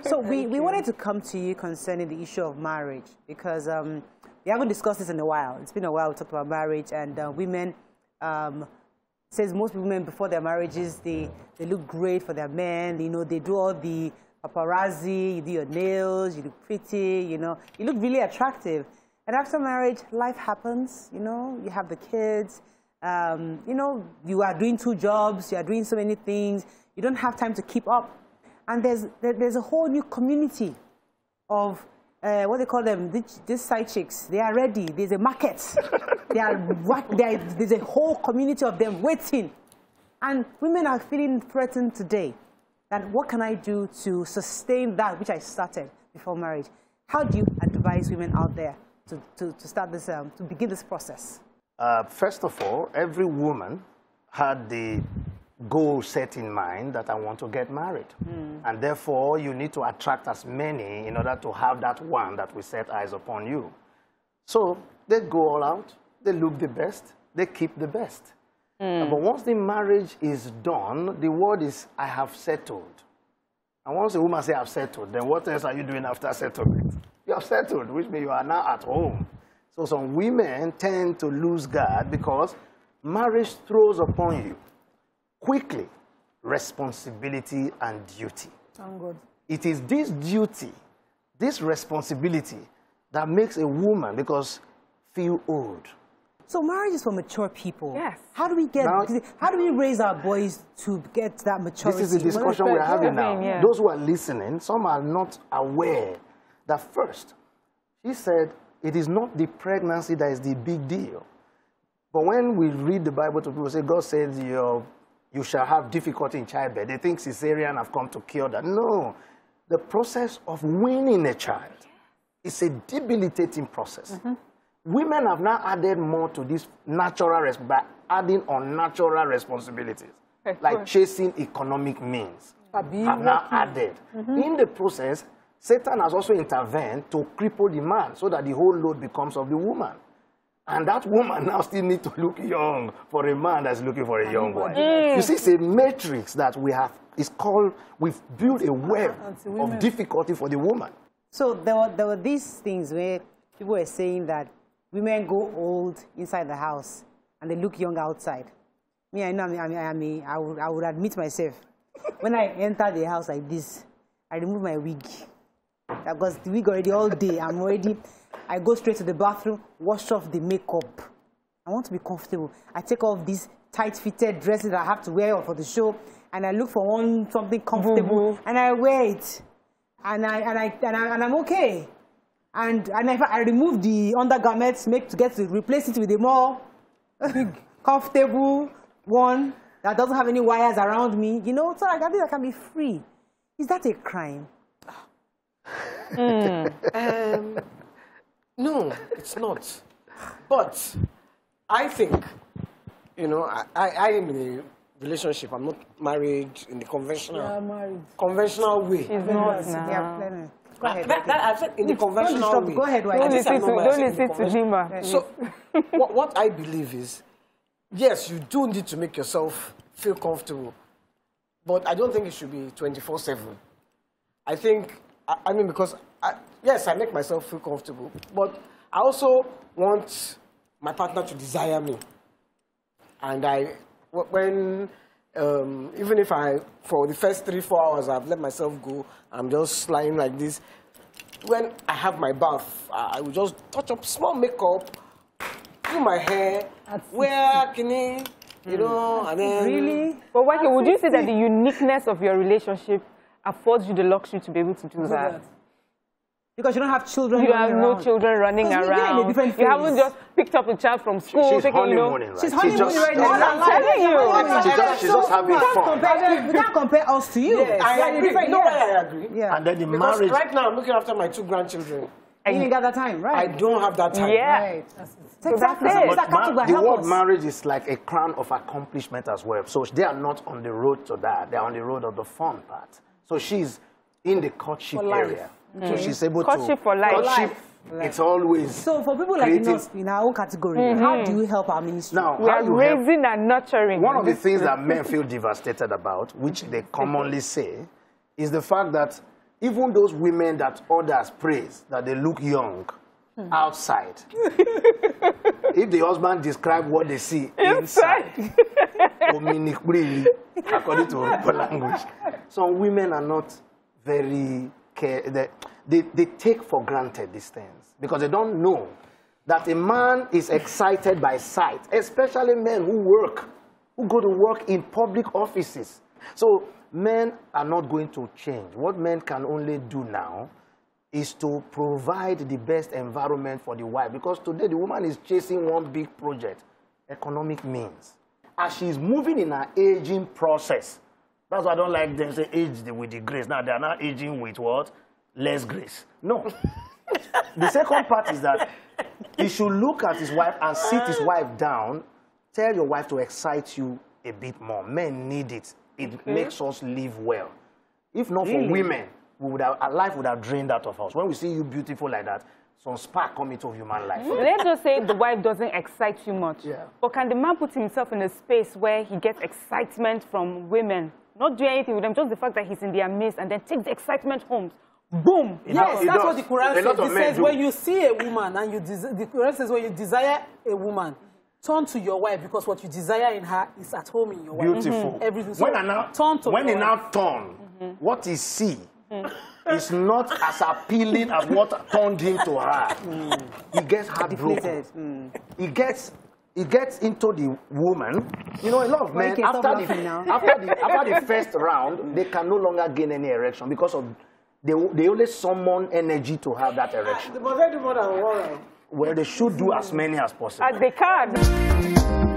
So we wanted to come to you concerning the issue of marriage, because we haven't discussed this in a while. It's been a while we talked about marriage, and women, says most women before their marriages, they look great for their men. You know, they do all the paparazzi, you do your nails, you look pretty, you know, you look really attractive. And after marriage, life happens, you know, you have the kids, you know, you are doing two jobs, you are doing so many things, you don't have time to keep up. And there's a whole new community of, what they call them, these side chicks. They are ready, there's a market. There's a whole community of them waiting. And women are feeling threatened today. And what can I do to sustain that which I started before marriage? How do you advise women out there to start this, to begin this process? First of all, every woman had the goal set in mind that I want to get married. Mm. And therefore, you need to attract as many in order to have that one that will set eyes upon you. So they go all out. They look the best, they keep the best. Mm. But once the marriage is done, the word is, I have settled. And once a woman says, I have settled, then what else are you doing after settlement? You have settled, which means you are now at home. So some women tend to lose guard because marriage throws upon you quickly responsibility and duty. Sound good. It is this duty, this responsibility, that makes a woman feel old. So marriage is for mature people. Yes. How do we get? How do we raise our boys to get that maturity? This is the discussion we're having now. Yeah. Those who are listening, some are not aware that first, he said, it is not the pregnancy that is the big deal. But when we read the Bible to people, say God says you shall have difficulty in childbirth. They think cesarean have come to cure that. No, the process of winning a child is a debilitating process. Mm-hmm. Women have now added more to this natural risk by adding unnatural responsibilities, like chasing economic means. Have now added. Mm-hmm. In the process, Satan has also intervened to cripple the man so that the whole load becomes of the woman. And that woman now still needs to look young for a man that's looking for a young wife. Mm. You see, it's a matrix that we have. It's called, we've built a web of difficulty for the woman. So there were these things where people were saying that women go old inside the house, and they look young outside. Me, I know, I would admit myself. When I enter the house like this, I remove my wig. Because the wig already all day, I'm already, I go straight to the bathroom, wash off the makeup. I want to be comfortable. I take off these tight-fitted dresses that I have to wear for the show, and I look for something comfortable, and I wear it. And I'm okay. And if I remove the undergarments, replace it with a more comfortable one that doesn't have any wires around me, you know, so I think I can be free. Is that a crime? No, it's not. But I think, you know, I am in a relationship. I'm not married in the conventional way. It's not. No. Go ahead, I've said in the conventional way. Go ahead, don't listen to Jima. So, what I believe is, yes, you do need to make yourself feel comfortable, but I don't think it should be 24/7. I think, I mean, because yes, I make myself feel comfortable, but I also want my partner to desire me, and even if for the first 3-4 hours, I've let myself go, I'm just lying like this. When I have my bath, I will just touch up small makeup, do my hair, wear kini, you know, and then... Really? But Waki, would you say that the uniqueness of your relationship affords you the luxury to be able to do that? Because you don't have children. You have no children running around. You haven't just picked up a child from school. She's honeymooning, right? She's honeymooning right now. I'm telling you. She's just having fun. We can't compare us to you. I agree. No, I agree. And then the marriage. Right now, I'm looking after my 2 grandchildren. You didn't have that time, right? I don't have that time. Yeah. Exactly. The word marriage is like a crown of accomplishment as well. So they are not on the road to that. They are on the road of the fun part. So she's in the courtship area. So she's able to courtship for life. It's always so for people like us in our own category. How do you help our ministry? Now, we are raising and nurturing. One of the things that men feel devastated about, which they commonly say, is the fact that even those women that others praise, that they look young outside. If the husband describes what they see inside, according to her language, some women are not very careful. They take for granted these things because they don't know that a man is excited by sight, especially men who work, who go to work in public offices. So men are not going to change. What men can only do now is to provide the best environment for the wife, because today the woman is chasing one big project, economic means. As she's moving in her aging process, that's why I don't like them say age with the grace. Now they are not aging with what? Less grace. No. The second part is that he should look at his wife and sit his wife down. Tell your wife to excite you a bit more. Men need it. It makes us live well. If not for women, we would have, our life would have drained out of us. When we see you beautiful like that, some spark come into human life. Let's just say the wife doesn't excite you much. Yeah. But can the man put himself in a space where he gets excitement from women? Not do anything with them, just the fact that he's in their midst, and then take the excitement home. Boom! Yes, that's what the Quran says. It says when you see a woman and you the Quran says when you desire a woman, turn to your wife, because what you desire in her is at home in your wife. Beautiful. Everything. So when you now turn, what is see is not as appealing as what turned him to her. He gets heartbroken. He gets into the woman. You know, a lot of men after the first round, they can no longer gain any erection because of. They only summon energy to have that erection. Well, they should do as many as possible. As they can.